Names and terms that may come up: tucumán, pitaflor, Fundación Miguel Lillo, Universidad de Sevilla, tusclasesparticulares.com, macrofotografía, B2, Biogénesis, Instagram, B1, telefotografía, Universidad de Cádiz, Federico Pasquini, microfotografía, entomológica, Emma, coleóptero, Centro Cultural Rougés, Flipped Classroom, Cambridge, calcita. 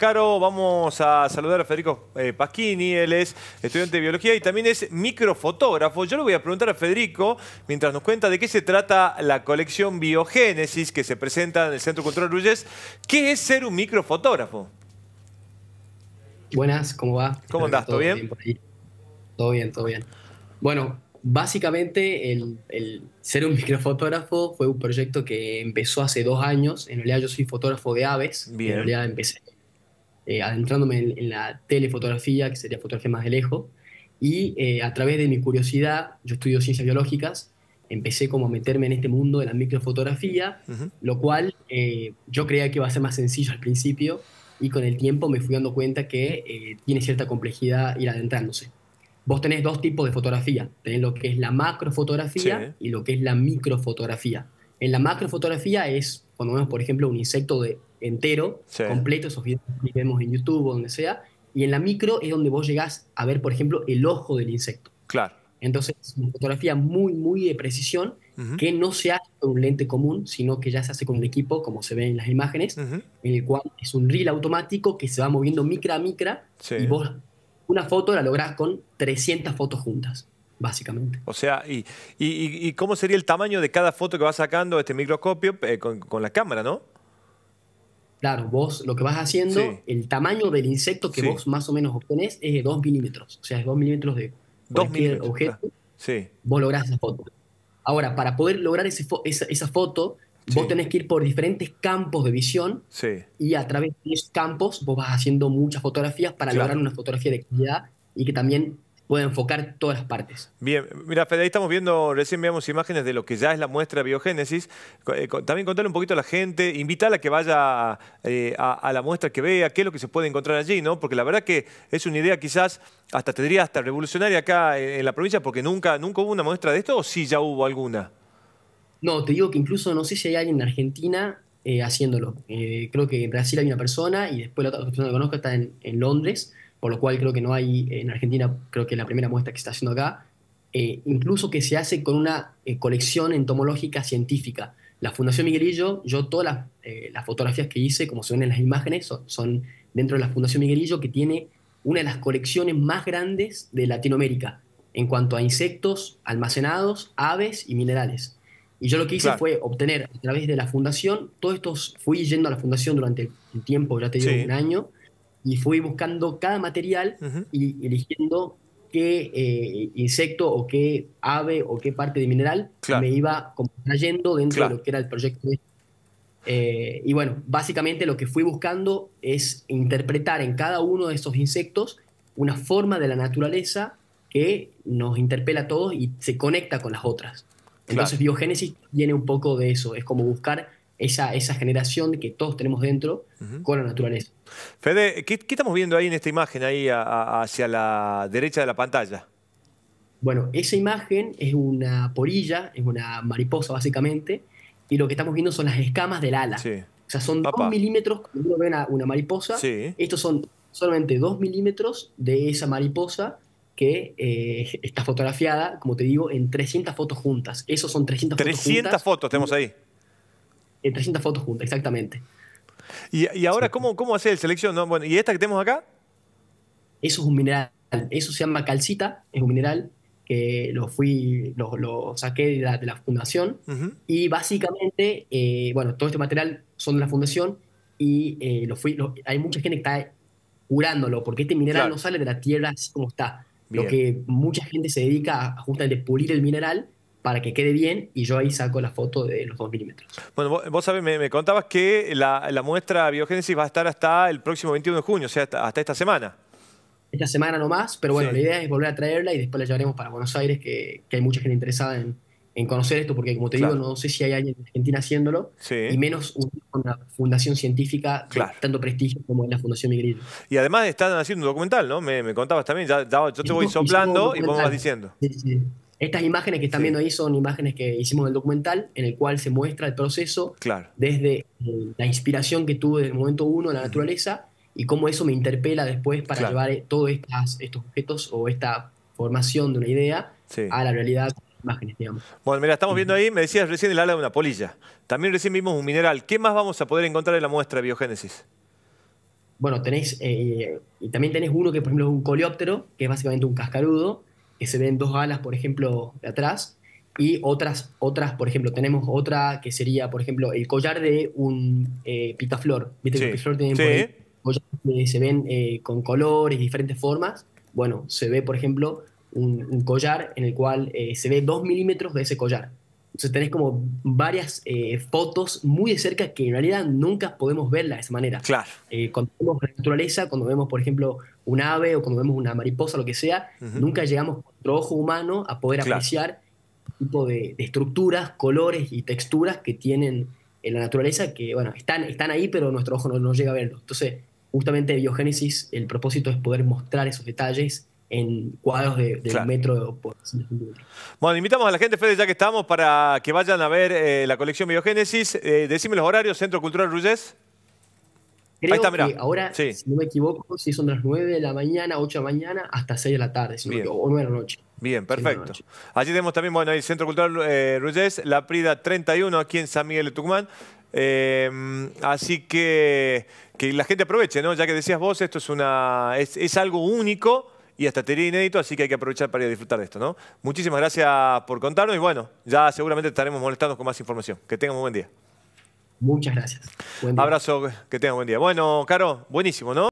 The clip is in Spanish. Caro, vamos a saludar a Federico Pasquini, él es estudiante de biología y también es microfotógrafo. Yo le voy a preguntar a Federico, mientras nos cuenta de qué se trata la colección Biogénesis que se presenta en el Centro Cultural Rougés, ¿qué es ser un microfotógrafo? Buenas, ¿cómo va? ¿Cómo andás? ¿Todo bien? Todo bien, todo bien. Bueno, básicamente el ser un microfotógrafo fue un proyecto que empezó hace 2 años. En realidad yo soy fotógrafo de aves. Bien. En realidad empecé adentrándome en la telefotografía, que sería fotografía más de lejos, y a través de mi curiosidad, yo estudio ciencias biológicas, empecé como a meterme en este mundo de la microfotografía, lo cual yo creía que iba a ser más sencillo al principio, y con el tiempo me fui dando cuenta que tiene cierta complejidad ir adentrándose. Vos tenés 2 tipos de fotografía, tenés lo que es la macrofotografía y lo que es la microfotografía. En la macrofotografía es cuando vemos, por ejemplo, un insecto entero, completo, esos videos que vemos en YouTube o donde sea, y en la micro es donde vos llegás a ver, por ejemplo, el ojo del insecto. Claro. Entonces, es una fotografía muy, muy de precisión, que no se hace con un lente común, sino que ya se hace con un equipo, como se ve en las imágenes, en el cual es un reel automático que se va moviendo micra a micra, y vos una foto la lográs con 300 fotos juntas, básicamente. O sea, ¿y cómo sería el tamaño de cada foto que vas sacando este microscopio con la cámara, no? Claro, vos lo que vas haciendo, el tamaño del insecto que vos más o menos obtenés es de 2 milímetros. O sea, es 2 milímetros de cualquier objeto. Claro. Vos lográs esa foto. Ahora, para poder lograr esa foto, vos tenés que ir por diferentes campos de visión y a través de esos campos vos vas haciendo muchas fotografías para lograr una fotografía de calidad y que también puede enfocar todas las partes. Bien, mira, Fede, ahí estamos viendo, recién veamos imágenes de lo que ya es la muestra de Biogénesis. También contale un poquito a la gente, invítala a que vaya a la muestra, que vea qué es lo que se puede encontrar allí, ¿no? Porque la verdad que es una idea quizás, hasta te diría, hasta revolucionaria acá en la provincia, porque nunca hubo una muestra de esto, ¿o sí ya hubo alguna? No, te digo que incluso no sé si hay alguien en Argentina haciéndolo. Creo que en Brasil hay una persona y después la otra persona que conozco está en Londres, por lo cual creo que no hay, en Argentina, creo que la primera muestra que se está haciendo acá, incluso que se hace con una colección entomológica científica. La Fundación Miguel Lillo, yo todas las fotografías que hice, como se ven en las imágenes, son dentro de la Fundación Miguel Lillo, que tiene una de las colecciones más grandes de Latinoamérica, en cuanto a insectos, almacenados, aves y minerales. Y yo lo que hice fue obtener, a través de la Fundación, todos estos, fui yendo a la Fundación durante el tiempo, ya te digo, un año, y fui buscando cada material y eligiendo qué insecto o qué ave o qué parte de mineral me iba trayendo dentro de lo que era el proyecto. Y bueno, básicamente lo que fui buscando es interpretar en cada uno de esos insectos una forma de la naturaleza que nos interpela a todos y se conecta con las otras. Entonces Biogénesis viene un poco de eso, es como buscar esa generación que todos tenemos dentro con la naturaleza. Fede, ¿qué estamos viendo ahí en esta imagen, ahí hacia la derecha de la pantalla? Bueno, esa imagen es una porilla, es una mariposa básicamente, y lo que estamos viendo son las escamas del ala. O sea, son 2 milímetros, cuando uno ve una mariposa, estos son solamente 2 milímetros de esa mariposa que está fotografiada, como te digo, en 300 fotos juntas. Esos son 300 fotos juntas. 300 fotos tenemos ahí. 300 fotos juntas, exactamente. Y ahora, ¿cómo hace el selección? ¿No? Bueno, ¿y esta que tenemos acá? Eso es un mineral. Eso se llama calcita. Es un mineral que lo saqué de la fundación. Y básicamente, bueno, todo este material son de la fundación y hay mucha gente que está curándolo porque este mineral no sale de la tierra así como está. Bien. Lo que mucha gente se dedica a justamente pulir el mineral para que quede bien, y yo ahí saco la foto de los 2 milímetros. Bueno, vos sabés, me contabas que la muestra Biogénesis va a estar hasta el próximo 21 de junio, o sea, hasta esta semana. Esta semana nomás, pero bueno, la idea es volver a traerla y después la llevaremos para Buenos Aires, que hay mucha gente interesada en conocer esto, porque como te digo, no sé si hay alguien en Argentina haciéndolo, y menos una fundación científica de tanto prestigio como es la Fundación Miguel Lillo. Y además están haciendo un documental, ¿no? Me contabas también, ya yo te voy soplando y vos me vas diciendo. Sí. Estas imágenes que están viendo ahí son imágenes que hicimos en el documental, en el cual se muestra el proceso desde la inspiración que tuve desde el momento uno en la naturaleza y cómo eso me interpela después para llevar todos estos objetos o esta formación de una idea a la realidad de las imágenes, digamos. Bueno, mira, estamos viendo ahí, me decías recién el ala de una polilla. También recién vimos un mineral. ¿Qué más vamos a poder encontrar en la muestra de Biogénesis? bueno, tenés, y también tenés uno que, por ejemplo, es un coleóptero, que es básicamente un cascarudo, que se ven dos alas, por ejemplo, de atrás, y otras, por ejemplo, tenemos otra que sería, por ejemplo, el collar de un pitaflor. ¿Viste que el pitaflor tiene collar que se ven con colores, diferentes formas? Bueno, se ve, por ejemplo, un collar en el cual se ve 2 milímetros de ese collar. Entonces tenés como varias fotos muy de cerca que en realidad nunca podemos verla de esa manera. Claro. Cuando vemos la naturaleza, cuando vemos, por ejemplo, un ave o cuando vemos una mariposa, lo que sea, nunca llegamos con nuestro ojo humano a poder apreciar el tipo de estructuras, colores y texturas que tienen en la naturaleza, que bueno, están ahí, pero nuestro ojo no llega a verlos. Entonces, justamente Biogénesis, el propósito es poder mostrar esos detalles en cuadros de un metro. Bueno, invitamos a la gente, Fede, ya que estamos, para que vayan a ver la colección Biogénesis. Decime los horarios, Centro Cultural Rougés. Creo ahí está, mirá, que ahora, si no me equivoco, si son de las 9 de la mañana, 8 de la mañana, hasta 6 de la tarde, si no me equivoco, o 9 de la noche. Bien, perfecto. Allí tenemos también, bueno, el Centro Cultural Rougés, La Prida 31, aquí en San Miguel de Tucumán. Así que la gente aproveche, ¿no? Ya que decías vos, esto es es algo único y hasta teoría inédito, así que hay que aprovechar para ir a disfrutar de esto, ¿no? Muchísimas gracias por contarnos y bueno, ya seguramente estaremos molestando con más información. Que tengan un buen día. Muchas gracias. Buen día. Abrazo, que tengan un buen día. Bueno, Caro, buenísimo, ¿no?